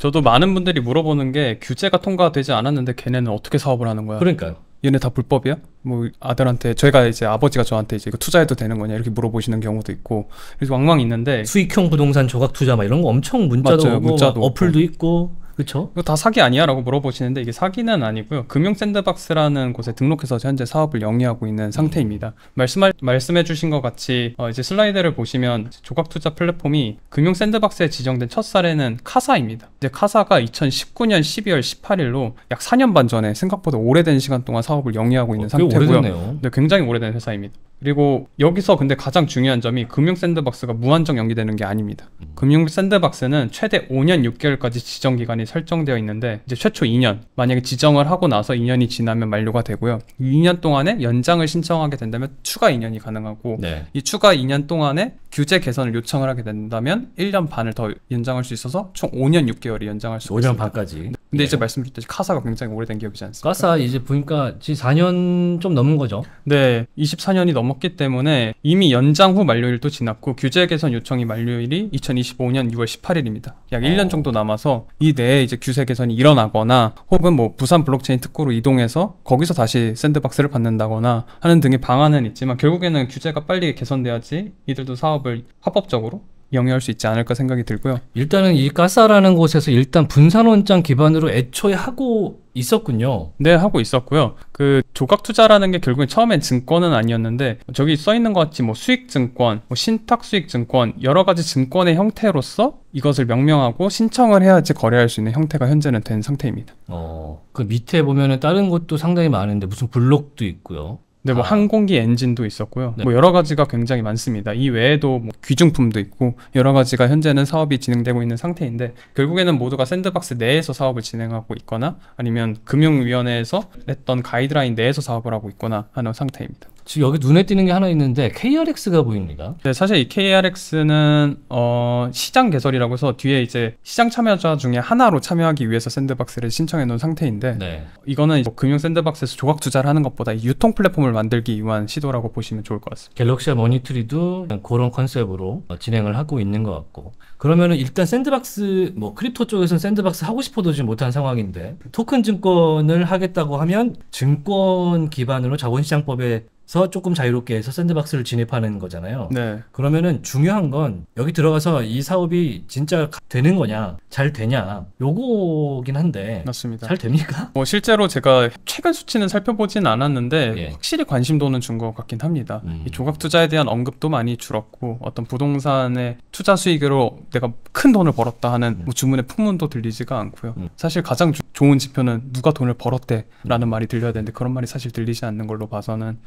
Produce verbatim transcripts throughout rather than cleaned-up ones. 저도 많은 분들이 물어보는 게 규제가 통과되지 않았는데 걔네는 어떻게 사업을 하는 거야? 그러니까요. 얘네 다 불법이야? 뭐 아들한테 저희가 이제 아버지가 저한테 이제 이거 투자해도 되는 거냐 이렇게 물어보시는 경우도 있고 그래서 왕왕 있는데 수익형 부동산 조각 투자 막 이런 거 엄청 문자도 맞죠, 오고 문자도 어플도 없고. 있고 그렇죠? 이거 다 사기 아니야? 라고 물어보시는데 이게 사기는 아니고요. 금융 샌드박스라는 곳에 등록해서 현재 사업을 영위하고 있는 상태입니다. 말씀하, 말씀해 주신 것 같이 어 이제 슬라이드를 보시면 조각투자 플랫폼이 금융 샌드박스에 지정된 첫 사례는 카사입니다. 이제 카사가 이천십구 년 십이월 십팔일로 약 사 년 반 전에 생각보다 오래된 시간 동안 사업을 영위하고 있는 어, 상태고요. 오래됐네요. 네, 굉장히 오래된 회사입니다. 그리고 여기서 근데 가장 중요한 점이 금융 샌드박스가 무한정 연기되는 게 아닙니다. 음. 금융 샌드박스는 최대 오 년 육 개월까지 지정기간이 설정되어 있는데 이제 최초 이 년, 만약에 지정을 하고 나서 이 년이 지나면 만료가 되고요. 이 년 동안에 연장을 신청하게 된다면 추가 이 년이 가능하고 네. 이 추가 이 년 동안에 규제 개선을 요청을 하게 된다면 일 년 반을 더 연장할 수 있어서 총 오 년 육 개월이 연장할 수 있습니다. 오 년 반까지. 근데 네. 이제 말씀드렸듯이 카사가 굉장히 오래된 기업이지 않습니까? 카사 이제 보니까 지금 사 년 좀 넘은 거죠? 네. 이십사 년이 넘었기 때문에 이미 연장 후 만료일도 지났고 규제 개선 요청이 만료일이 이천이십오 년 유월 십팔일입니다. 약 일 년 어. 정도 남아서 이 내에 이제 규제 개선이 일어나거나 혹은 뭐 부산 블록체인 특구로 이동해서 거기서 다시 샌드박스를 받는다거나 하는 등의 방안은 있지만 결국에는 규제가 빨리 개선돼야지 이들도 사업 을 합법적으로 영위할 수 있지 않을까 생각이 들고요. 일단은 이 카사라는 곳에서 일단 분산원장 기반으로 애초에 하고 있었군요. 네, 하고 있었고요. 그 조각 투자라는 게 결국엔 처음엔 증권은 아니었는데 저기 써 있는 것 같이 뭐 수익 증권, 뭐 신탁 수익 증권 여러 가지 증권의 형태로서 이것을 명명하고 신청을 해야지 거래할 수 있는 형태가 현재는 된 상태입니다. 어, 그 밑에 보면은 다른 것도 상당히 많은데 무슨 블록도 있고요. 네, 뭐 아. 항공기 엔진도 있었고요. 네. 뭐 여러 가지가 굉장히 많습니다. 이 외에도 뭐 귀중품도 있고 여러 가지가 현재는 사업이 진행되고 있는 상태인데 결국에는 모두가 샌드박스 내에서 사업을 진행하고 있거나 아니면 금융위원회에서 냈던 가이드라인 내에서 사업을 하고 있거나 하는 상태입니다. 지금 여기 눈에 띄는 게 하나 있는데 케이알엑스가 보입니다. 네, 사실 이 케이알엑스는 어, 시장 개설이라고 해서 뒤에 이제 시장 참여자 중에 하나로 참여하기 위해서 샌드박스를 신청해 놓은 상태인데 네. 이거는 뭐 금융 샌드박스에서 조각 투자를 하는 것보다 유통 플랫폼을 만들기 위한 시도라고 보시면 좋을 것 같습니다. 갤럭시와 머니트리도 그런 컨셉으로 진행을 하고 있는 것 같고 그러면은 일단 샌드박스 뭐 크립토 쪽에서는 샌드박스 하고 싶어도 지금 못한 상황인데 토큰 증권을 하겠다고 하면 증권 기반으로 자본시장법에 조금 자유롭게 해서 샌드박스를 진입하는 거잖아요. 네. 그러면은 중요한 건 여기 들어가서 이 사업이 진짜 되는 거냐 잘 되냐 요거긴 한데 맞습니다. 잘 됩니까? 뭐 실제로 제가 최근 수치는 살펴보진 않았는데 예. 확실히 관심도는 준 것 같긴 합니다. 음. 이 조각 투자에 대한 언급도 많이 줄었고 어떤 부동산의 투자 수익으로 내가 큰 돈을 벌었다 하는 음. 뭐 주문의 풍문도 들리지가 않고요. 음. 사실 가장 주, 좋은 지표는 누가 돈을 벌었대 라는 음. 말이 들려야 되는데 그런 말이 사실 들리지 않는 걸로 봐서는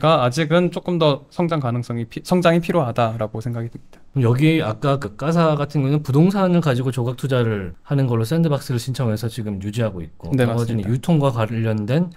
가 아직은 조금 더 성장 가능성이 피, 성장이 필요하다라고 생각이 듭니다. 여기 아까 그 카사 같은 경우는 부동산을 가지고 조각 투자를 하는 걸로 샌드박스를 신청해서 지금 유지하고 있고 네, 맞습니다. 유통과 관련된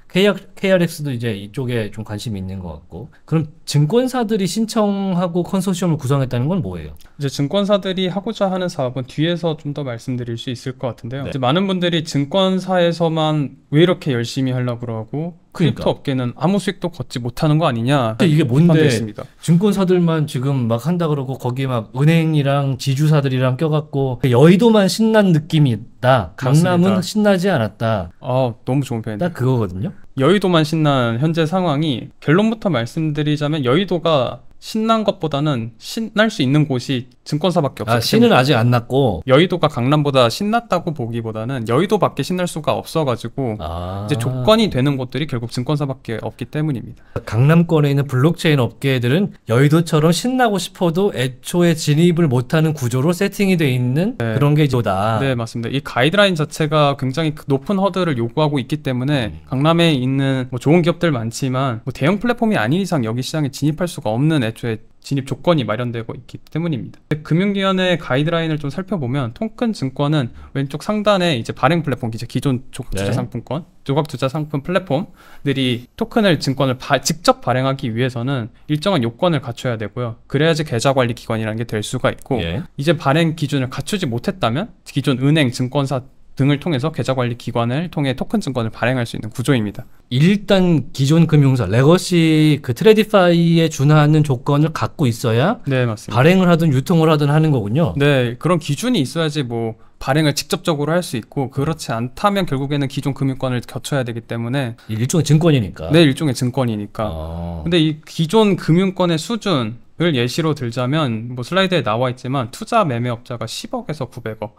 케이알엑스도 이제 이쪽에 좀 관심이 있는 것 같고 그럼 증권사들이 신청하고 컨소시엄을 구성했다는 건 뭐예요? 이제 증권사들이 하고자 하는 사업은 뒤에서 좀 더 말씀드릴 수 있을 것 같은데요. 네. 이제 많은 분들이 증권사에서만 왜 이렇게 열심히 하려고 그러고 크립토 그러니까. 업계는 아무 수익도 걷지 못하는 거 아니냐. 이게 뭔데 있습니다. 증권사들만 지금 막 한다 그러고 거기에 막 은행이랑 지주사들이랑 껴갖고 여의도만 신난 느낌이다. 강남은 맞습니다. 신나지 않았다. 아, 너무 좋은 표현이네요. 딱 그거거든요. 여의도만 신난 현재 상황이 결론부터 말씀드리자면 여의도가 신난 것보다는 신날 수 있는 곳이 증권사밖에 없어요. 아, 신은 아직 안 났고 여의도가 강남보다 신났다고 보기보다는 여의도밖에 신날 수가 없어가지고 아. 이제 조건이 되는 곳들이 결국 증권사밖에 없기 때문입니다. 강남권에 있는 블록체인 업계들은 여의도처럼 신나고 싶어도 애초에 진입을 못하는 구조로 세팅이 돼 있는 네. 그런 게 이거다. 네, 맞습니다. 이 가이드라인 자체가 굉장히 높은 허들을 요구하고 있기 때문에 음. 강남에 있는 뭐 좋은 기업들 많지만 뭐 대형 플랫폼이 아닌 이상 여기 시장에 진입할 수가 없는 애초에 진입 조건이 마련되고 있기 때문입니다. 금융위원회 가이드라인을 좀 살펴보면 토큰 증권은 왼쪽 상단에 이제 발행 플랫폼, 이제 기존 조각투자 네. 상품권, 조각투자 상품 플랫폼들이 토큰을 증권을 바, 직접 발행하기 위해서는 일정한 요건을 갖춰야 되고요. 그래야지 계좌관리기관이라는 게 될 수가 있고 예. 이제 발행 기준을 갖추지 못했다면 기존 은행, 증권사 등을 통해서 계좌관리 기관을 통해 토큰 증권을 발행할 수 있는 구조입니다. 일단 기존 금융사 레거시 그 트레디파이에 준하는 조건을 갖고 있어야 네, 맞습니다. 발행을 하든 유통을 하든 하는 거군요. 네, 그런 기준이 있어야지 뭐 발행을 직접적으로 할 수 있고, 그렇지 않다면 결국에는 기존 금융권을 거쳐야 되기 때문에 일종의 증권이니까. 네, 일종의 증권이니까. 아. 근데 이 기존 금융권의 수준 을 예시로 들자면, 뭐 슬라이드에 나와 있지만 투자 매매업자가 십억에서 구백억,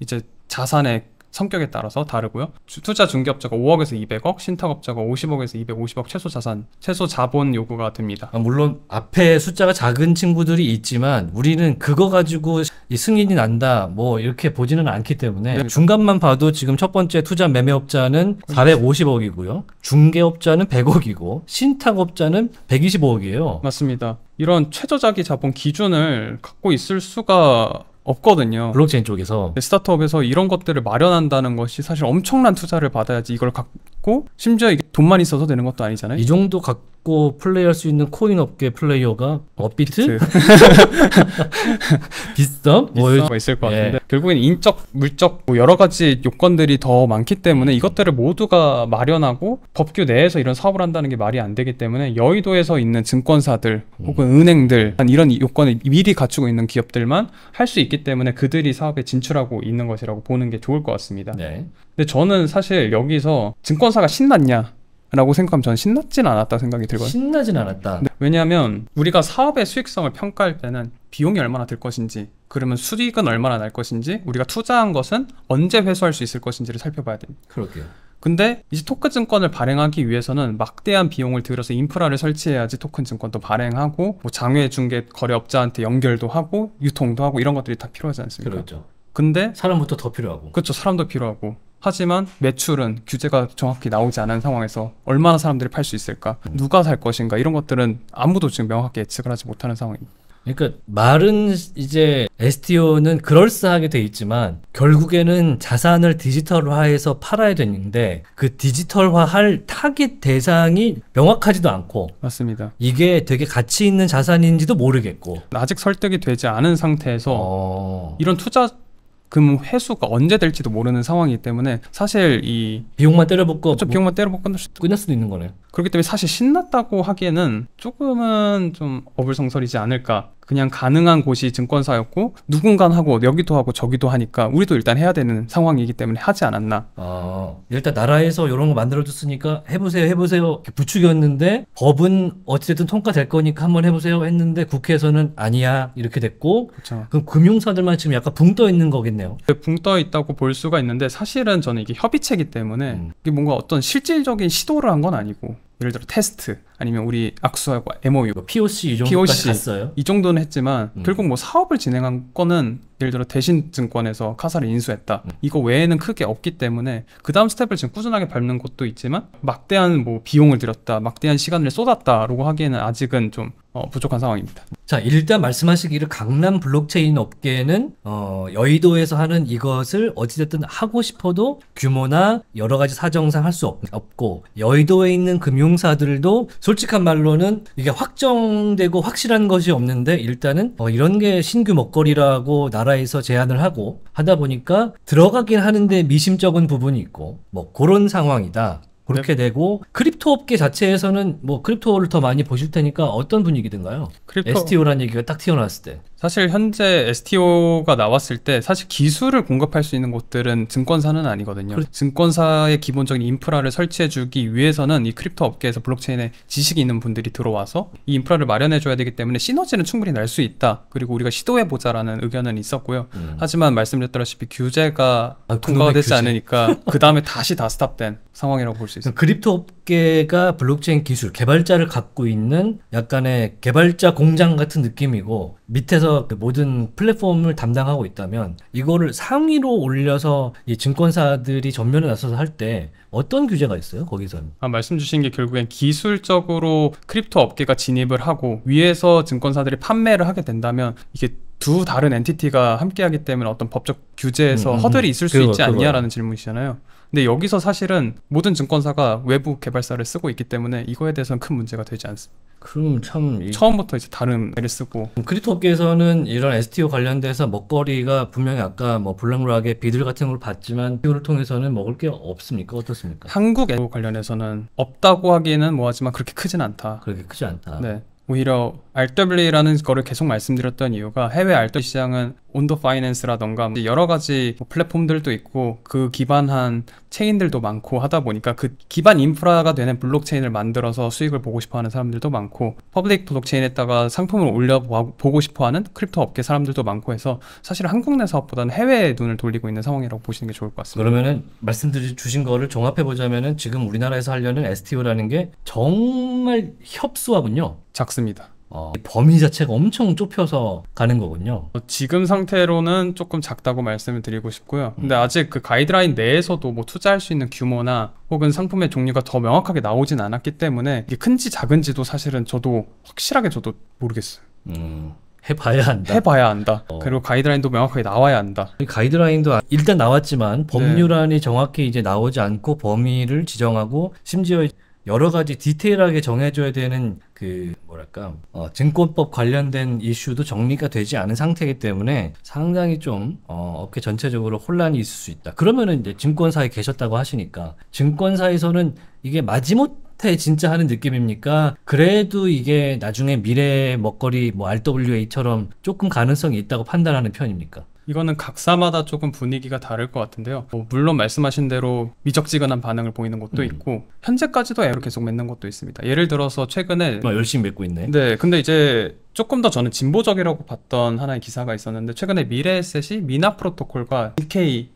이제 자산의 성격에 따라서 다르고요. 주, 투자 중개업자가 오억에서 이백억, 신탁업자가 오십억에서 이백오십억 최소 자산, 최소 자본 요구가 됩니다. 아, 물론 앞에 숫자가 작은 친구들이 있지만 우리는 그거 가지고 이 승인이 난다 뭐 이렇게 보지는 않기 때문에 네. 중간만 봐도 지금 첫 번째 투자 매매업자는 사백오십억이고요. 중개업자는 백억이고 신탁업자는 백이십오억이에요. 맞습니다. 이런 최저자기 자본 기준을 갖고 있을 수가 없거든요. 블록체인 쪽에서 스타트업에서 이런 것들을 마련한다는 것이 사실 엄청난 투자를 받아야지 이걸 갖고, 심지어 이게 돈만 있어서 되는 것도 아니잖아요. 이 정도 갖고 플레이할 수 있는 코인 업계 플레이어가 업비트? 비썸? 뭐 있을 것 같은데 예. 결국엔 인적, 물적 뭐 여러 가지 요건들이 더 많기 때문에 이것들을 모두가 마련하고 법규 내에서 이런 사업을 한다는 게 말이 안 되기 때문에 여의도에서 있는 증권사들 혹은 음. 은행들 이런 요건을 미리 갖추고 있는 기업들만 할 수 있기 때문에 그들이 사업에 진출하고 있는 것이라고 보는 게 좋을 것 같습니다. 네. 근데 저는 사실 여기서 증권사가 신났냐 라고 생각하면 저는 신났진 않았다 생각이 들거든요. 신나진 않았다. 네. 왜냐하면 우리가 사업의 수익성을 평가할 때는 비용이 얼마나 들 것인지, 그러면 수익은 얼마나 날 것인지, 우리가 투자한 것은 언제 회수할 수 있을 것인지를 살펴봐야 됩니다. 그러게요. 근데 이제 토큰 증권을 발행하기 위해서는 막대한 비용을 들여서 인프라를 설치해야지 토큰 증권도 발행하고, 뭐 장외 중개 거래업자한테 연결도 하고 유통도 하고 이런 것들이 다 필요하지 않습니까? 그렇죠. 근데 사람부터 더 필요하고. 그렇죠. 사람도 필요하고. 하지만 매출은 규제가 정확히 나오지 않은 상황에서 얼마나 사람들이 팔 수 있을까? 음. 누가 살 것인가? 이런 것들은 아무도 지금 명확히 예측을 하지 못하는 상황입니다. 그러니까 말은 이제 에스티오는 그럴싸하게 돼 있지만 결국에는 자산을 디지털화해서 팔아야 되는데 그 디지털화할 타깃 대상이 명확하지도 않고. 맞습니다. 이게 되게 가치 있는 자산인지도 모르겠고 아직 설득이 되지 않은 상태에서 어... 이런 투자 금 회수가 언제 될지도 모르는 상황이기 때문에 사실 이 비용만 때려붓고 뭐... 비용만 때려붓고 끝날 수도 있는 거네요. 그렇기 때문에 사실 신났다고 하기에는 조금은 좀 어불성설이지 않을까. 그냥 가능한 곳이 증권사였고 누군간 하고 여기도 하고 저기도 하니까 우리도 일단 해야 되는 상황이기 때문에 하지 않았나. 아, 일단 나라에서 이런 거 만들어줬으니까 해보세요 해보세요 이렇게 부추겼는데 법은 어찌됐든 통과될 거니까 한번 해보세요 했는데 국회에서는 아니야 이렇게 됐고. 그렇죠. 그럼 금융사들만 지금 약간 붕 떠 있는 거겠네요. 붕 떠 있다고 볼 수가 있는데 사실은 저는 이게 협의체이기 때문에 음. 이게 뭔가 어떤 실질적인 시도를 한 건 아니고, 예를 들어 테스트 아니면 우리 악수하고 엠오유 피오씨 이 정도까지 갔어요? 이 정도는 했지만 음. 결국 뭐 사업을 진행한 거는 예를 들어 대신증권에서 카사를 인수했다 음. 이거 외에는 크게 없기 때문에 그 다음 스텝을 지금 꾸준하게 밟는 것도 있지만 막대한 뭐 비용을 들였다 막대한 시간을 쏟았다라고 하기에는 아직은 좀 어, 부족한 상황입니다. 자, 일단 말씀하시기를 강남 블록체인 업계는 어, 여의도에서 하는 이것을 어찌됐든 하고 싶어도 규모나 여러 가지 사정상 할 수 없고, 여의도에 있는 금융사들도 솔직한 말로는 이게 확정되고 확실한 것이 없는데 일단은 어, 이런 게 신규 먹거리라고 나라에서 제안을 하고 하다 보니까 들어가긴 하는데 미심쩍은 부분이 있고 뭐 그런 상황이다. 그렇게 되고 크립토 업계 자체에서는 뭐 크립토를 더 많이 보실 테니까 어떤 분위기든가요? 크립토... 에스티오라는 얘기가 딱 튀어나왔을 때. 사실 현재 에스티오가 나왔을 때 사실 기술을 공급할 수 있는 곳들은 증권사는 아니거든요. 그렇... 증권사의 기본적인 인프라를 설치해주기 위해서는 이 크립토 업계에서 블록체인에 지식이 있는 분들이 들어와서 이 인프라를 마련해줘야 되기 때문에 시너지는 충분히 날 수 있다. 그리고 우리가 시도해보자라는 의견은 있었고요. 음. 하지만 말씀드렸다시피 규제가 아, 통과가 되지 규제. 않으니까 그 다음에 다시 다 스탑된 상황이라고 볼 수 있습니다. 크립토 업계가 블록체인 기술 개발자를 갖고 있는 약간의 개발자 공장 같은 느낌이고 밑에서 그 모든 플랫폼을 담당하고 있다면 이거를 상위로 올려서 이 증권사들이 전면에 나서서 할 때 어떤 규제가 있어요? 거기서는 아, 말씀 주신 게 결국엔 기술적으로 크립토 업계가 진입을 하고 위에서 증권사들이 판매를 하게 된다면 이게 두 다른 엔티티가 함께하기 때문에 어떤 법적 규제에서 음, 음, 허들이 있을 그거, 수 있지 않냐라는 그거. 질문이잖아요. 근데 여기서 사실은 모든 증권사가 외부 개발사를 쓰고 있기 때문에 이거에 대해서는 큰 문제가 되지 않습니다. 그럼 참 이... 처음부터 이제 다른 애를 쓰고. 크립토 업계에서는 이런 에스티오 관련돼서 먹거리가 분명히 아까 뭐 블랙락의 비들 같은 걸 봤지만 에스티오를 통해서는 먹을 게 없습니까? 어떻습니까? 한국 에스티오 관련해서는 없다고 하기에는 뭐하지만 그렇게 크진 않다. 그렇게 크지 않다. 네. 오히려 알더블유에이라는 거를 계속 말씀드렸던 이유가 해외 알더블유에이 시장은 온더 파이낸스라던가 여러 가지 플랫폼들도 있고 그 기반한 체인들도 많고 하다 보니까 그 기반 인프라가 되는 블록체인을 만들어서 수익을 보고 싶어하는 사람들도 많고 퍼블릭 블록체인에다가 상품을 올려보고 싶어하는 크립토 업계 사람들도 많고 해서 사실 한국 내 사업보다는 해외에 눈을 돌리고 있는 상황이라고 보시는 게 좋을 것 같습니다. 그러면은 말씀드린 거를 종합해보자면은 지금 우리나라에서 하려는 에스티오라는 게 정말 협소하군요. 작습니다. 어, 범위 자체가 엄청 좁혀서 가는 거군요. 지금 상태로는 조금 작다고 말씀을 드리고 싶고요. 근데 아직 그 가이드라인 내에서도 뭐 투자할 수 있는 규모나 혹은 상품의 종류가 더 명확하게 나오진 않았기 때문에 이게 큰지 작은지도 사실은 저도 확실하게 저도 모르겠어요. 음. 해봐야 한다. 해봐야 한다. 어. 그리고 가이드라인도 명확하게 나와야 한다. 가이드라인도 일단 나왔지만 법률안이 네. 정확히 이제 나오지 않고 범위를 지정하고 심지어 여러 가지 디테일하게 정해줘야 되는 그 뭐랄까 어, 증권법 관련된 이슈도 정리가 되지 않은 상태이기 때문에 상당히 좀 어, 업계 전체적으로 혼란이 있을 수 있다. 그러면은 이제 증권사에 계셨다고 하시니까 증권사에서는 이게 마지못해 진짜 하는 느낌입니까? 그래도 이게 나중에 미래 먹거리 뭐 알더블유에이처럼 조금 가능성이 있다고 판단하는 편입니까? 이거는 각사마다 조금 분위기가 다를 것 같은데요. 뭐 물론 말씀하신 대로 미적지근한 반응을 보이는 것도 음. 있고 현재까지도 애를 계속 맺는 것도 있습니다. 예를 들어서 최근에 열심히 맺고 있네. 네, 근데 이제 조금 더 저는 진보적이라고 봤던 하나의 기사가 있었는데 최근에 미래에셋이 미나 프로토콜과 디케이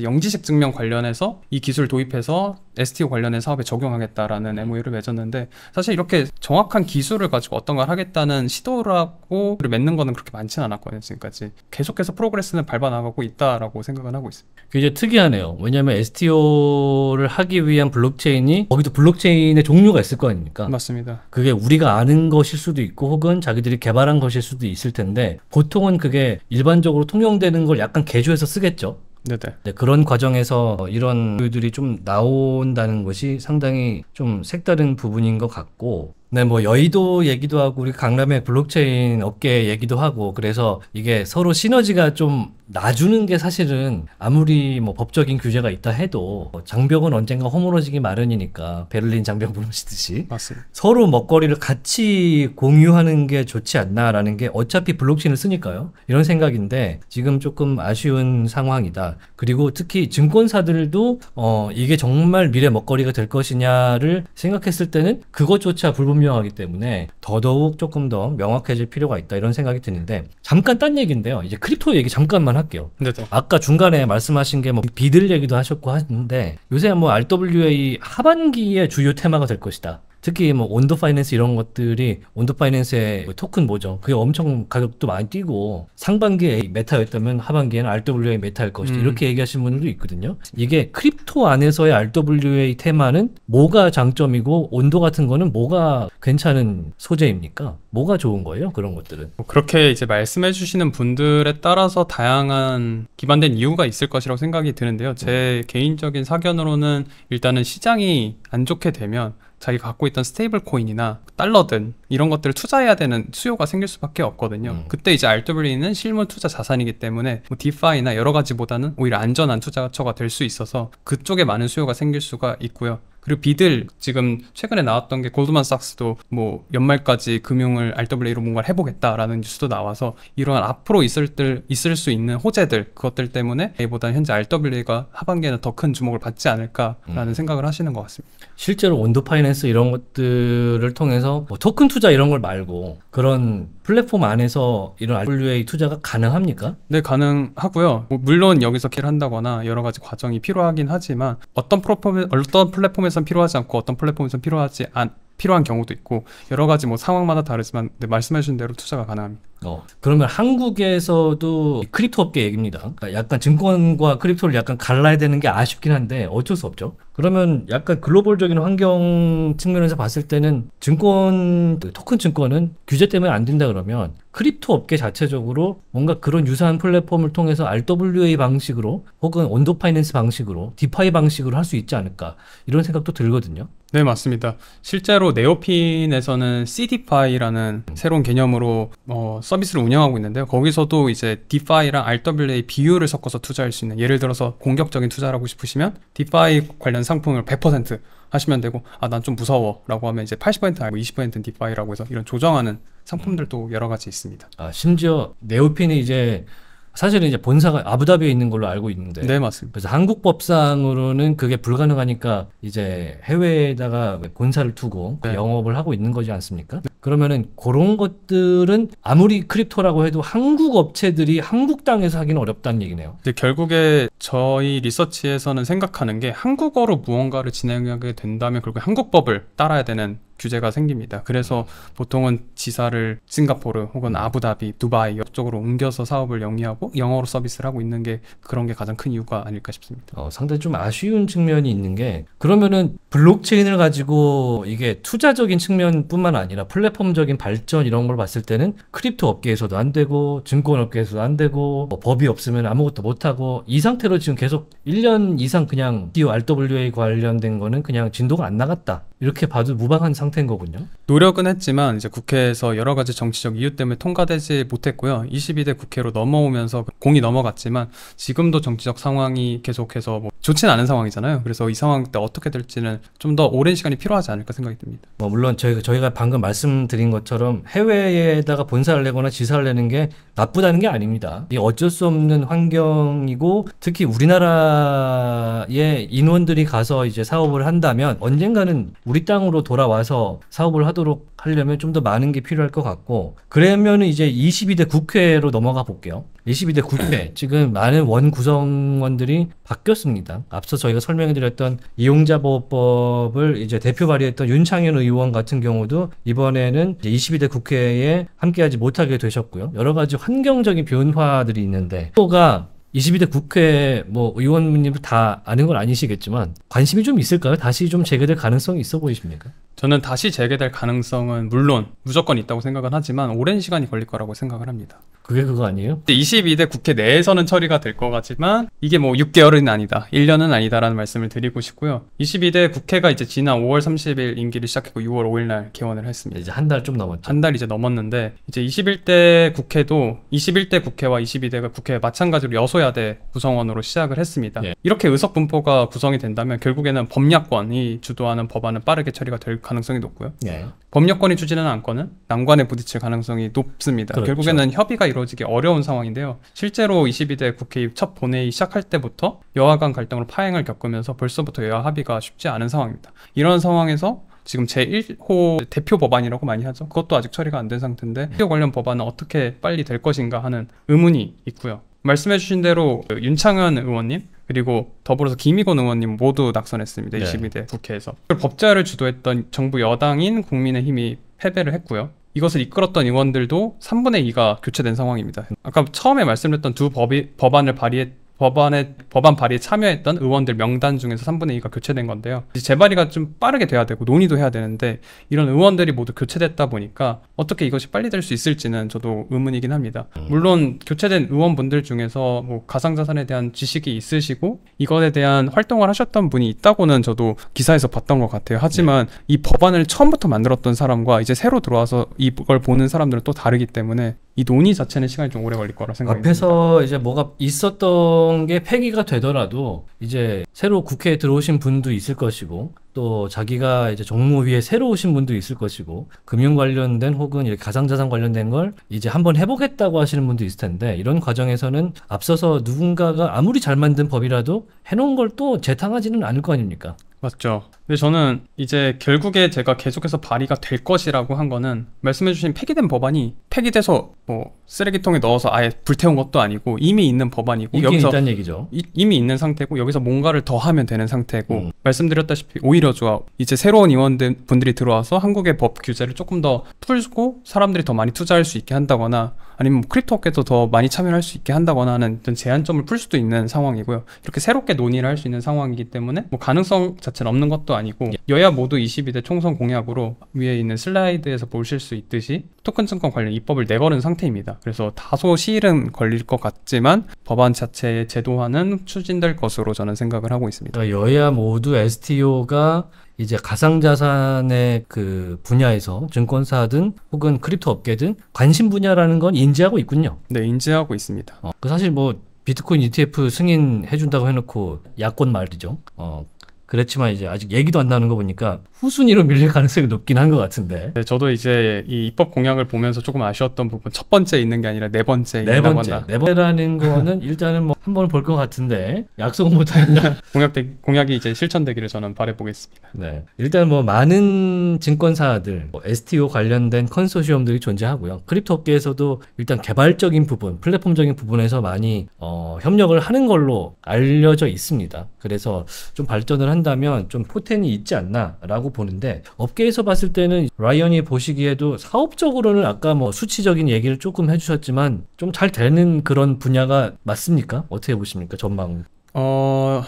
영지식 증명 관련해서 이 기술 도입해서 에스티오 관련된 사업에 적용하겠다라는 엠오유를 맺었는데 사실 이렇게 정확한 기술을 가지고 어떤 걸 하겠다는 시도라고 맺는 거는 그렇게 많지는 않았거든요. 지금까지 계속해서 프로그레스는 밟아나가고 있다라고 생각은 하고 있습니다. 굉장히 특이하네요. 왜냐하면 에스티오를 하기 위한 블록체인이 거기도 블록체인의 종류가 있을 거 아닙니까? 맞습니다. 그게 우리가 아는 것일 수도 있고 혹은 자기들이 개발한 것일 수도 있을 텐데 보통은 그게 일반적으로 통용되는 걸 약간 개조해서 쓰겠죠? 네네. 네, 그런 과정에서 이런 요들이 좀 나온다는 것이 상당히 좀 색다른 부분인 것 같고 네, 뭐 여의도 얘기도 하고 우리 강남의 블록체인 업계 얘기도 하고 그래서 이게 서로 시너지가 좀 나주는 게 사실은 아무리 뭐 법적인 규제가 있다 해도 장벽은 언젠가 허물어지기 마련이니까 베를린 장벽 무너지듯이 맞습니다. 서로 먹거리를 같이 공유하는 게 좋지 않나라는 게 어차피 블록체인을 쓰니까요. 이런 생각인데 지금 조금 아쉬운 상황이다. 그리고 특히 증권사들도 어 이게 정말 미래 먹거리가 될 것이냐를 생각했을 때는 그것조차 불분 분명하기 때문에 더더욱 조금 더 명확해질 필요가 있다 이런 생각이 드는데 잠깐 딴 얘기인데요. 이제 크립토 얘기 잠깐만 할게요. 네, 네. 아까 중간에 말씀하신 게 뭐 비들 얘기도 하셨고 하는데 요새 뭐 알더블유에이 하반기에 주요 테마가 될 것이다. 특히 뭐 온더 파이낸스 이런 것들이 온더 파이낸스의 토큰 뭐죠? 그게 엄청 가격도 많이 뛰고 상반기에 메타였다면 하반기에는 알더블유에이 메타일 것이다. 음. 이렇게 얘기하시는 분들도 있거든요. 이게 크립토 안에서의 알더블유에이 테마는 뭐가 장점이고 온도 같은 거는 뭐가 괜찮은 소재입니까? 뭐가 좋은 거예요? 그런 것들은. 그렇게 이제 말씀해 주시는 분들에 따라서 다양한 기반된 이유가 있을 것이라고 생각이 드는데요. 제 음. 개인적인 사견으로는 일단은 시장이 안 좋게 되면 자기가 갖고 있던 스테이블 코인이나 달러든 이런 것들을 투자해야 되는 수요가 생길 수밖에 없거든요. 음. 그때 이제 알더블유에이는 실물 투자 자산이기 때문에 뭐 디파이나 여러 가지보다는 오히려 안전한 투자처가 될 수 있어서 그쪽에 많은 수요가 생길 수가 있고요. 그리고 비들 지금 최근에 나왔던 게 골드만삭스도 뭐 연말까지 금융을 알더블유에이로 뭔가 해보겠다라는 뉴스도 나와서 이러한 앞으로 있을, 들, 있을 수 있는 호재들 그것들 때문에 보다는 현재 알더블유에이가 하반기에는 더 큰 주목을 받지 않을까라는 음. 생각을 하시는 것 같습니다. 실제로 온더 파이낸스 이런 것들을 통해서 뭐 토큰 투자 이런 걸 말고 그런 플랫폼 안에서 이런 알더블유에이 투자가 가능합니까? 네, 가능하고요. 뭐 물론 여기서 길 한다거나 여러 가지 과정이 필요하긴 하지만 어떤, 프로포, 어떤 플랫폼에서 필요하지 않고 어떤 플랫폼에선 필요하지 않 필요한 경우도 있고 여러 가지 뭐 상황마다 다르지만 네, 말씀해 주신 대로 투자가 가능합니다. 어. 그러면 한국에서도 크립토 업계 얘기입니다. 약간 증권과 크립토를 약간 갈라야 되는 게 아쉽긴 한데 어쩔 수 없죠. 그러면 약간 글로벌적인 환경 측면에서 봤을 때는 증권, 토큰 증권은 규제 때문에 안 된다 그러면 크립토 업계 자체적으로 뭔가 그런 유사한 플랫폼을 통해서 알더블유에이 방식으로 혹은 원더 파이낸스 방식으로 디파이 방식으로 할 수 있지 않을까 이런 생각도 들거든요. 네, 맞습니다. 실제로 네오핀에서는 씨디파이라는 음. 새로운 개념으로 어, 서비스를 운영하고 있는데요. 거기서도 이제 디파이랑 알더블유에이 비율을 섞어서 투자할 수 있는, 예를 들어서 공격적인 투자를 하고 싶으시면 디파이 관련 상품을 백 퍼센트 하시면 되고, 아, 난 좀 무서워 라고 하면 이제 팔십 퍼센트 아니고 이십 퍼센트는 디파이라고 해서 이런 조정하는 상품들도 여러 가지 있습니다. 아, 심지어 네오핀이 이제 사실은 이제 본사가 아부다비에 있는 걸로 알고 있는데, 네, 맞습니다. 그래서 한국 법상으로는 그게 불가능하니까 이제 해외에다가 본사를 두고 네. 영업을 하고 있는 거지 않습니까? 네. 그러면은 그런 것들은 아무리 크립토라고 해도 한국 업체들이 한국 땅에서 하기는 어렵다는 얘기네요. 이제 결국에 저희 리서치에서는 생각하는 게, 한국어로 무언가를 진행하게 된다면 결국 한국법을 따라야 되는 규제가 생깁니다. 그래서 보통은 지사를 싱가포르 혹은 아부다비, 두바이 이쪽으로 옮겨서 사업을 영위하고 영어로 서비스를 하고 있는 게, 그런 게 가장 큰 이유가 아닐까 싶습니다. 어, 상당히 좀 아쉬운 측면이 있는 게, 그러면은 블록체인을 가지고 이게 투자적인 측면뿐만 아니라 플랫폼적인 발전 이런 걸 봤을 때는 크립토 업계에서도 안 되고 증권 업계에서도 안 되고 뭐 법이 없으면 아무것도 못하고, 이 상태로 지금 계속 일 년 이상 그냥 알더블유에이 관련된 거는 그냥 진도가 안 나갔다 이렇게 봐도 무방한 상태인 거군요. 노력은 했지만 이제 국회에서 여러 가지 정치적 이유 때문에 통과되지 못했고요. 이십이 대 국회로 넘어오면서 공이 넘어갔지만 지금도 정치적 상황이 계속해서 뭐 좋진 않은 상황이잖아요. 그래서 이 상황 때 어떻게 될지는 좀 더 오랜 시간이 필요하지 않을까 생각이 듭니다. 뭐 물론 저희가, 저희가 방금 말씀드린 것처럼 해외에다가 본사를 내거나 지사를 내는 게 나쁘다는 게 아닙니다. 이게 어쩔 수 없는 환경이고, 특히 우리나라의 인원들이 가서 이제 사업을 한다면 언젠가는 우리 땅으로 돌아와서 사업을 하도록 하려면 좀 더 많은 게 필요할 것 같고, 그러면 이제 이십이 대 국회로 넘어가 볼게요. 이십이 대 국회, 지금 많은 원 구성원들이 바뀌었습니다. 앞서 저희가 설명해드렸던 이용자보호법을 이제 대표 발의했던 윤창현 의원 같은 경우도 이번에는 이제 이십이 대 국회에 함께하지 못하게 되셨고요. 여러 가지 환경적인 변화들이 있는데, 또가 이십이 대 국회 뭐 의원님 다 아는 건 아니시겠지만 관심이 좀 있을까요? 다시 좀 재개될 가능성이 있어 보이십니까? 저는 다시 재개될 가능성은 물론 무조건 있다고 생각은 하지만 오랜 시간이 걸릴 거라고 생각을 합니다. 그게 그거 아니에요? 이십이 대 국회 내에서는 처리가 될 것 같지만 이게 뭐 육 개월은 아니다, 일 년은 아니다라는 말씀을 드리고 싶고요. 이십이 대 국회가 이제 지난 오월 삼십일 임기를 시작했고 유월 오일 날 개원을 했습니다. 이제 한 달 좀 넘었죠. 한 달 이제 넘었는데, 이제 이십일 대 국회도 이십일 대 국회와 이십이 대 국회 마찬가지로 여소야대 구성원으로 시작을 했습니다. 예. 이렇게 의석 분포가 구성이 된다면 결국에는 법약권이 주도하는 법안은 빠르게 처리가 될 가능성이 높고요. 예. 법약권이 추진하는 안건은 난관에 부딪힐 가능성이 높습니다. 그렇죠. 결국에는 협의가 이루어지기 어려운 상황인데요. 실제로 이십이 대 국회 첫 본회의 시작할 때부터 여야 간 갈등으로 파행을 겪으면서 벌써부터 여야 합의가 쉽지 않은 상황입니다. 이런 상황에서 지금 제일 호 대표 법안이라고 많이 하죠. 그것도 아직 처리가 안 된 상태인데 음. 관련 법안은 어떻게 빨리 될 것인가 하는 의문이 있고요. 말씀해 주신 대로 윤창현 의원님 그리고 더불어서 김익원 의원님 모두 낙선했습니다. 네. 이십이 대 국회에서 법제화를 주도했던 정부 여당인 국민의힘이 패배를 했고요. 이것을 이끌었던 의원들도 삼분의 이가 교체된 상황입니다. 아까 처음에 말씀드렸던 두 법이, 법안을 발의했 법안에, 법안 발의에 참여했던 의원들 명단 중에서 삼분의 이가 교체된 건데요. 이제 재발의가 좀 빠르게 돼야 되고 논의도 해야 되는데 이런 의원들이 모두 교체됐다 보니까 어떻게 이것이 빨리 될 수 있을지는 저도 의문이긴 합니다. 물론 교체된 의원분들 중에서 뭐 가상자산에 대한 지식이 있으시고 이것에 대한 활동을 하셨던 분이 있다고는 저도 기사에서 봤던 것 같아요. 하지만 네. 이 법안을 처음부터 만들었던 사람과 이제 새로 들어와서 이걸 보는 사람들은 또 다르기 때문에 이 논의 자체는 시간이 좀 오래 걸릴 거라 생각합니다. 앞에서 이제 뭐가 있었던 게 폐기가 되더라도 이제 새로 국회에 들어오신 분도 있을 것이고, 또 자기가 이제 정무위에 새로 오신 분도 있을 것이고, 금융 관련된 혹은 이렇게 가상자산 관련된 걸 이제 한번 해보겠다고 하시는 분도 있을 텐데, 이런 과정에서는 앞서서 누군가가 아무리 잘 만든 법이라도 해놓은 걸 또 재탕하지는 않을 거 아닙니까? 맞죠. 근데 저는 이제 결국에 제가 계속해서 발의가 될 것이라고 한 거는 말씀해주신 폐기된 법안이 폐기돼서 뭐 쓰레기통에 넣어서 아예 불태운 것도 아니고 이미 있는 법안이고 여기서 있다는 얘기죠. 이, 이미 있는 상태고 여기서 뭔가를 더 하면 되는 상태고 음. 말씀드렸다시피 오히려 좋아. 이제 새로운 임원분들이 들어와서 한국의 법 규제를 조금 더 풀고 사람들이 더 많이 투자할 수 있게 한다거나 아니면 뭐 크립토 업계도 더 많이 참여할 수 있게 한다거나 하는 어떤 제한점을 풀 수도 있는 상황이고요. 이렇게 새롭게 논의를 할 수 있는 상황이기 때문에 뭐 가능성 자체는 없는 것도 아니고 여야 모두 이십이 대 총선 공약으로 위에 있는 슬라이드에서 보실 수 있듯이 토큰 증권 관련 입법을 내걸은 상태입니다. 그래서 다소 시일은 걸릴 것 같지만 법안 자체의 제도화는 추진될 것으로 저는 생각을 하고 있습니다. 여야 모두 에스티오가 이제 가상자산의 그 분야에서 증권사든 혹은 크립토 업계든 관심 분야라는 건 인지하고 있군요. 네, 인지하고 있습니다. 어, 사실 뭐 비트코인 이티에프 승인해준다고 해놓고 야권 말이죠. 어, 그렇지만 이제 아직 얘기도 안 나오는 거 보니까 후순위로 밀릴 가능성이 높긴 한 것 같은데. 네, 저도 이제 이 입법 공약을 보면서 조금 아쉬웠던 부분, 첫 번째 있는 게 아니라 네 번째 네 번째 한다. 네 번째라는 거는 일단은 뭐 한 번 볼 것 같은데 약속은 못하니까 공약 공약이 이제 실천되기를 저는 바라보겠습니다. 네, 일단 뭐 많은 증권사들, 뭐 에스티오 관련된 컨소시엄들이 존재하고요. 크립토 업계에서도 일단 개발적인 부분, 플랫폼적인 부분에서 많이 어, 협력을 하는 걸로 알려져 있습니다. 그래서 좀 발전을 한. 한다면 좀 포텐이 있지 않나라고 보는데, 업계에서 봤을 때는 라이언이 보시기에도 사업적으로는 아까 뭐 수치적인 얘기를 조금 해주셨지만 좀 잘 되는 그런 분야가 맞습니까? 어떻게 보십니까? 전망은? 어...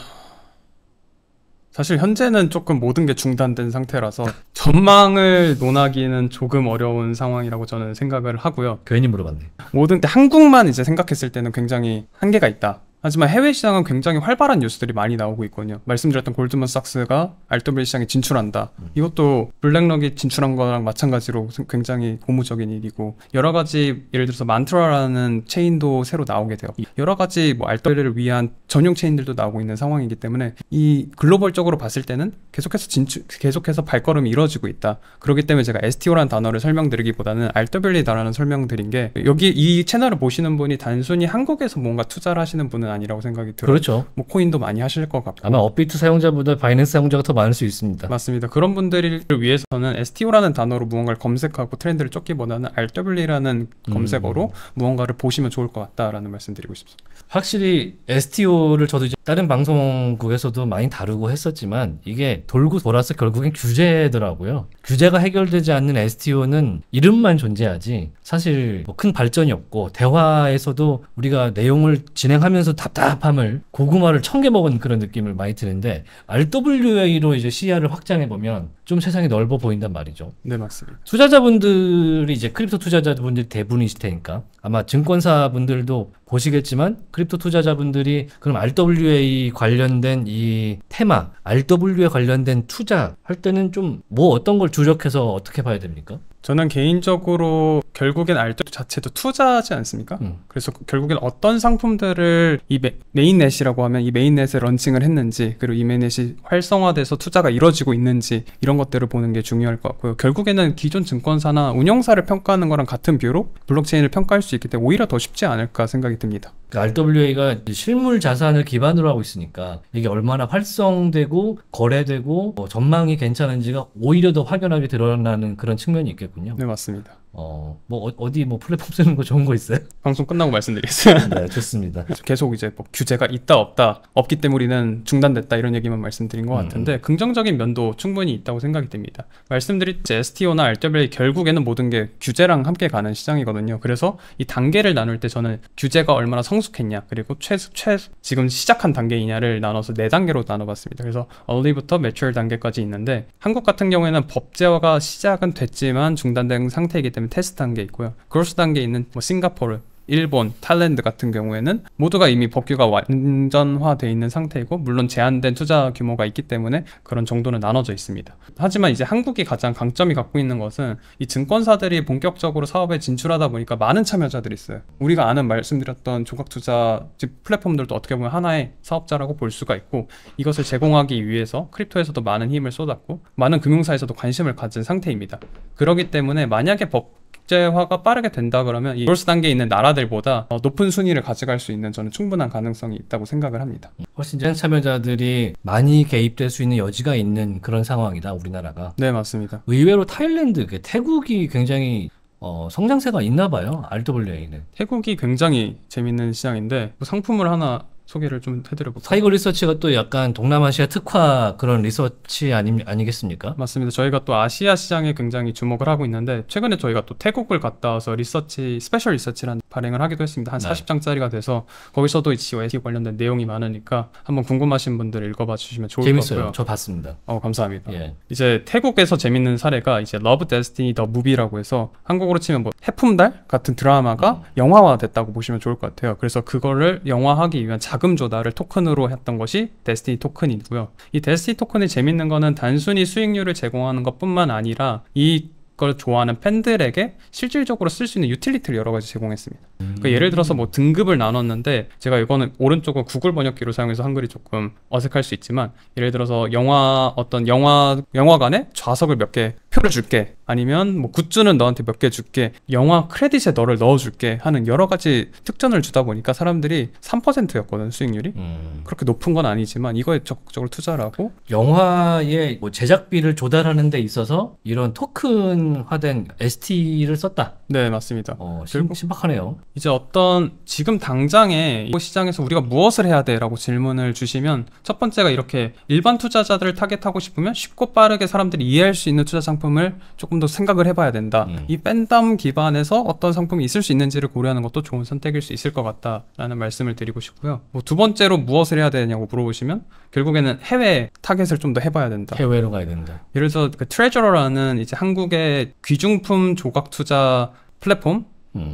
사실 현재는 조금 모든 게 중단된 상태라서 전망을 논하기는 조금 어려운 상황이라고 저는 생각을 하고요. 괜히 물어봤네. 모든 한국만 이제 생각했을 때는 굉장히 한계가 있다. 하지만 해외 시장은 굉장히 활발한 뉴스들이 많이 나오고 있거든요. 말씀드렸던 골드만삭스가 알더블 시장에 진출한다. 음. 이것도 블랙럭이 진출한 거랑 마찬가지로 굉장히 고무적인 일이고, 여러 가지 예를 들어서 만트라라는 체인도 새로 나오게 돼요. 여러 가지 뭐 알더블을 위한 전용 체인들도 나오고 있는 상황이기 때문에 이 글로벌적으로 봤을 때는 계속해서 진출, 계속해서 발걸음이 이뤄지고 있다. 그렇기 때문에 제가 에스티오라는 단어를 설명드리기보다는 알더블이다라는 설명드린 게, 여기 이 채널을 보시는 분이 단순히 한국에서 뭔가 투자를 하시는 분은 아니라고 생각이 들어요. 그렇죠. 뭐 코인도 많이 하실 것 같고 아마 업비트 사용자보다 바이낸스 사용자가 더 많을 수 있습니다. 맞습니다. 그런 분들을 위해서는 에스티오라는 단어로 무언가를 검색하고 트렌드를 쫓기보다는 알더블유라는 음. 검색어로 무언가를 보시면 좋을 것 같다라는 말씀드리고 싶습니다. 확실히 에스티오를 저도 이제 다른 방송국에서도 많이 다루고 했었지만 이게 돌고 돌아서 결국엔 규제더라고요. 규제가 해결되지 않는 에스티오는 이름만 존재하지 사실 뭐 큰 발전이 없고, 대화에서도 우리가 내용을 진행하면서 답답함을, 고구마를 천 개 먹은 그런 느낌을 많이 드는데, 알더블유에이로 이제 시야를 확장해 보면 좀 세상이 넓어 보인단 말이죠. 네, 맞습니다. 투자자분들이 이제 크립토 투자자분들이 대부분이실 테니까 아마 증권사분들도 보시겠지만 크립토 투자자분들이 그럼 알더블유에이 관련된 이 테마, 알더블유에 관련된 투자 할 때는 좀 뭐 어떤 걸 주력해서 어떻게 봐야 됩니까? 저는 개인적으로 결국엔 알더블유 자체도 투자하지 않습니까? 음. 그래서 결국엔 어떤 상품들을 이 메, 메인넷이라고 하면 이 메인넷에 런칭을 했는지, 그리고 이 메인넷이 활성화돼서 투자가 이루어지고 있는지, 이런 것들을 보는 게 중요할 것 같고요. 결국에는 기존 증권사나 운영사를 평가하는 거랑 같은 뷰로 블록체인을 평가할 수 있기 때문에 오히려 더 쉽지 않을까 생각이 듭니다. 그러니까 알더블유에이가 실물 자산을 기반으로 하고 있으니까 이게 얼마나 활성되고 거래되고 뭐 전망이 괜찮은지가 오히려 더 확연하게 드러나는 그런 측면이 있겠군요. 네, 맞습니다. 어, 뭐 어디 뭐 플랫폼 쓰는 거 좋은 거 있어요? 방송 끝나고 말씀드리겠습니다. 네, 좋습니다. 계속 이제 뭐 규제가 있다 없다, 없기 때문에 우리는 중단됐다 이런 얘기만 말씀드린 것 같은데 음. 긍정적인 면도 충분히 있다고 생각이 듭니다. 말씀드린 에스티오나 알더블유에이 결국에는 모든 게 규제랑 함께 가는 시장이거든요. 그래서 이 단계를 나눌 때 저는 규제가 얼마나 성숙했냐, 그리고 최소, 최소 지금 시작한 단계이냐를 나눠서 네 단계로 나눠봤습니다. 그래서 얼리부터 매추얼 단계까지 있는데, 한국 같은 경우에는 법제화가 시작은 됐지만 중단된 상태이기 때문에 테스트 단계 있고요. 그로스 단계 있는 뭐 싱가포르, 일본, 타일랜드 같은 경우에는 모두가 이미 법규가 완전화되어 있는 상태이고, 물론 제한된 투자 규모가 있기 때문에 그런 정도는 나눠져 있습니다. 하지만 이제 한국이 가장 강점이 갖고 있는 것은 이 증권사들이 본격적으로 사업에 진출하다 보니까 많은 참여자들이 있어요. 우리가 아는 말씀드렸던 조각투자 플랫폼들도 어떻게 보면 하나의 사업자라고 볼 수가 있고, 이것을 제공하기 위해서 크립토에서도 많은 힘을 쏟았고 많은 금융사에서도 관심을 가진 상태입니다. 그렇기 때문에 만약에 법 규제화가 빠르게 된다 그러면 이 플러스 단계에 있는 나라들보다 높은 순위를 가져갈 수 있는 저는 충분한 가능성이 있다고 생각을 합니다. 훨씬 참여자들이 많이 개입될 수 있는 여지가 있는 그런 상황이다, 우리나라가. 네, 맞습니다. 의외로 타일랜드, 태국이 굉장히 어, 성장세가 있나 봐요. 알더블유에이는. 태국이 굉장히 재밌는 시장인데 뭐 상품을 하나 소개를 좀 해드려볼까요? 사이고 리서치가 또 약간 동남아시아 특화 그런 리서치 아니, 아니겠습니까? 맞습니다. 저희가 또 아시아 시장에 굉장히 주목을 하고 있는데 최근에 저희가 또 태국을 갔다 와서 리서치, 스페셜 리서치라는 발행을 하기도 했습니다. 한 네. 사십 장짜리가 돼서 거기서도 지오에이티 관련된 내용이 많으니까 한번 궁금하신 분들 읽어봐 주시면 좋을 것 같고요. 재밌어요. 저 봤습니다. 어, 감사합니다. 예. 이제 태국에서 재밌는 사례가 이제 러브 데스티니 더 무비라고 해서 한국으로 치면 뭐 해품달 같은 드라마가 음. 영화화 됐다고 보시면 좋을 것 같아요. 그래서 그거를 영화하기 위한 자 자금 조달을 토큰으로 했던 것이 데스티니 토큰이고요. 이 데스티니 토큰이 재밌는 거는 단순히 수익률을 제공하는 것뿐만 아니라 이 그걸 좋아하는 팬들에게 실질적으로 쓸 수 있는 유틸리티를 여러 가지 제공했습니다. 음. 그러니까 예를 들어서 뭐 등급을 나눴는데 제가 이거는 오른쪽은 구글 번역기로 사용해서 한글이 조금 어색할 수 있지만 예를 들어서 영화 어떤 영화 영화관에 좌석을 몇 개 표를 줄게 아니면 뭐 굿즈는 너한테 몇 개 줄게 영화 크레딧에 너를 넣어줄게 하는 여러 가지 특전을 주다 보니까 사람들이 삼 퍼센트였거든 수익률이. 음. 그렇게 높은 건 아니지만 이거에 적극적으로 투자를 하고 영화의 뭐 제작비를 조달하는 데 있어서 이런 토큰 화된 에스티를 썼다. 네, 맞습니다. 어, 심, 심박하네요. 이제 어떤 지금 당장의 시장에서 우리가 무엇을 해야 돼? 라고 질문을 주시면 첫 번째가 이렇게 일반 투자자들을 타겟하고 싶으면 쉽고 빠르게 사람들이 이해할 수 있는 투자 상품을 조금 더 생각을 해봐야 된다. 음. 이 팬덤 기반에서 어떤 상품이 있을 수 있는지를 고려하는 것도 좋은 선택일 수 있을 것 같다라는 말씀을 드리고 싶고요. 뭐 두 번째로 무엇을 해야 되냐고 물어보시면 결국에는 해외 타겟을 좀 더 해봐야 된다. 해외로 가야 된다. 예를 들어서 그 트레저러라는 이제 한국의 귀중품 조각 투자 플랫폼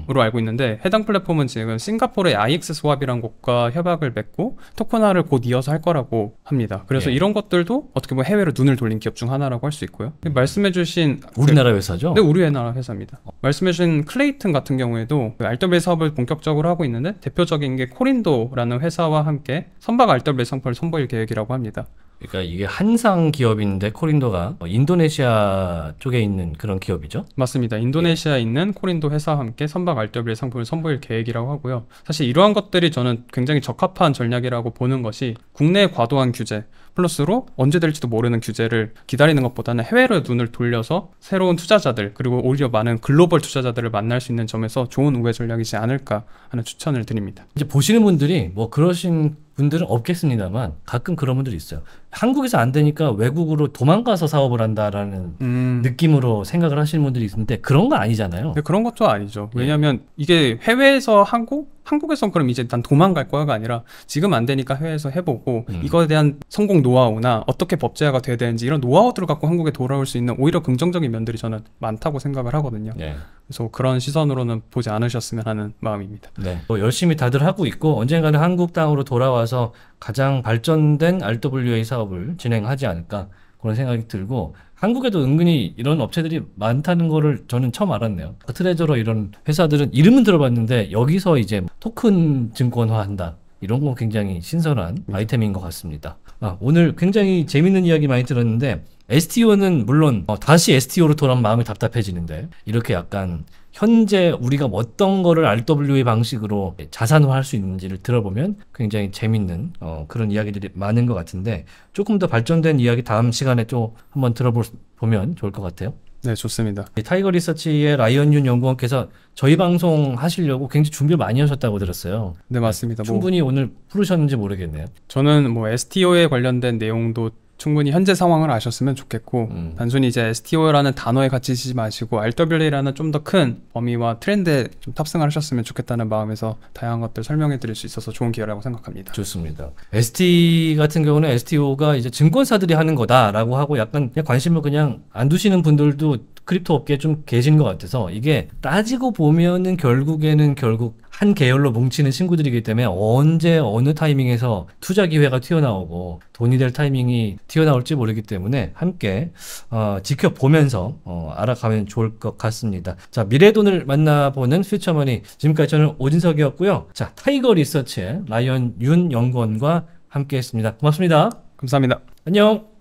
으로 알고 있는데 해당 플랫폼은 지금 싱가포르의 아이엑스 스왑이라는 곳과 협약을 맺고 토큰화를 곧 이어서 할 거라고 합니다. 그래서 예. 이런 것들도 어떻게 보면 해외로 눈을 돌린 기업 중 하나라고 할 수 있고요. 음. 말씀해주신 우리나라 회사죠? 네, 우리나라 회사입니다. 어. 말씀해주신 클레이튼 같은 경우에도 알더블유에이 사업을 본격적으로 하고 있는데 대표적인 게 코린도라는 회사와 함께 선박 알더블유에이 상품을 선보일 계획이라고 합니다. 그러니까 이게 한상 기업인데 코린도가 인도네시아 쪽에 있는 그런 기업이죠? 맞습니다. 인도네시아에 예. 있는 코린도 회사와 함께 선박 알더블유에이 상품을 선보일 계획이라고 하고요. 사실 이러한 것들이 저는 굉장히 적합한 전략이라고 보는 것이 국내의 과도한 규제 플러스로 언제 될지도 모르는 규제를 기다리는 것보다는 해외로 눈을 돌려서 새로운 투자자들 그리고 오히려 많은 글로벌 투자자들을 만날 수 있는 점에서 좋은 우회 전략이지 않을까 하는 추천을 드립니다. 이제 보시는 분들이 뭐 그러신 분들은 없겠습니다만 가끔 그런 분들이 있어요. 한국에서 안 되니까 외국으로 도망가서 사업을 한다라는 음. 느낌으로 생각을 하시는 분들이 있는데 그런 거 아니잖아요. 네, 그런 것도 아니죠. 왜냐하면 네. 이게 해외에서 하고 한국에선 그럼 이제 난 도망갈 거야가 아니라 지금 안 되니까 해외에서 해보고 음. 이거에 대한 성공 노하우나 어떻게 법제화가 돼야 되는지 이런 노하우들을 갖고 한국에 돌아올 수 있는 오히려 긍정적인 면들이 저는 많다고 생각을 하거든요. 네. 그래서 그런 시선으로는 보지 않으셨으면 하는 마음입니다. 네. 뭐 열심히 다들 하고 있고 언젠가는 한국 땅으로 돌아와서 가장 발전된 알더블유에이 사업을 진행하지 않을까 그런 생각이 들고 한국에도 은근히 이런 업체들이 많다는 거를 저는 처음 알았네요. 트레저러 이런 회사들은 이름은 들어봤는데 여기서 이제 토큰 증권화한다. 이런 거 굉장히 신선한 아이템인 것 같습니다. 아, 오늘 굉장히 재밌는 이야기 많이 들었는데 에스티오는 물론 어, 다시 에스티오로 돌아온 마음이 답답해지는데 이렇게 약간 현재 우리가 어떤 거를 알더블유에이 방식으로 자산화할 수 있는지를 들어보면 굉장히 재밌는 어, 그런 이야기들이 많은 것 같은데 조금 더 발전된 이야기 다음 시간에 또 한번 들어보면 좋을 것 같아요. 네, 좋습니다. 타이거 리서치의 라이언 윤 연구원께서 저희 방송 하시려고 굉장히 준비를 많이 하셨다고 들었어요. 네, 맞습니다. 충분히 뭐... 오늘 풀으셨는지 모르겠네요. 저는 뭐 에스티오에 관련된 내용도 충분히 현재 상황을 아셨으면 좋겠고 음. 단순히 이제 에스티오라는 단어에 갇히지 마시고 알더블유에이라는 좀 더 큰 범위와 트렌드에 좀 탑승을 하셨으면 좋겠다는 마음에서 다양한 것들 설명해 드릴 수 있어서 좋은 기회라고 생각합니다. 좋습니다. 에스티 같은 경우는 에스티오가 이제 증권사들이 하는 거다라고 하고 약간 그냥 관심을 그냥 안 두시는 분들도 크립토 업계에 좀 계신 것 같아서 이게 따지고 보면은 결국에는 결국 한 계열로 뭉치는 친구들이기 때문에 언제 어느 타이밍에서 투자 기회가 튀어나오고 돈이 될 타이밍이 튀어나올지 모르기 때문에 함께 어, 지켜보면서 어, 알아가면 좋을 것 같습니다. 자, 미래돈을 만나보는 퓨처머니 지금까지 저는 오진석이었고요. 자, 타이거 리서치의 라이언 윤 연구원과 함께했습니다. 고맙습니다. 감사합니다. 안녕.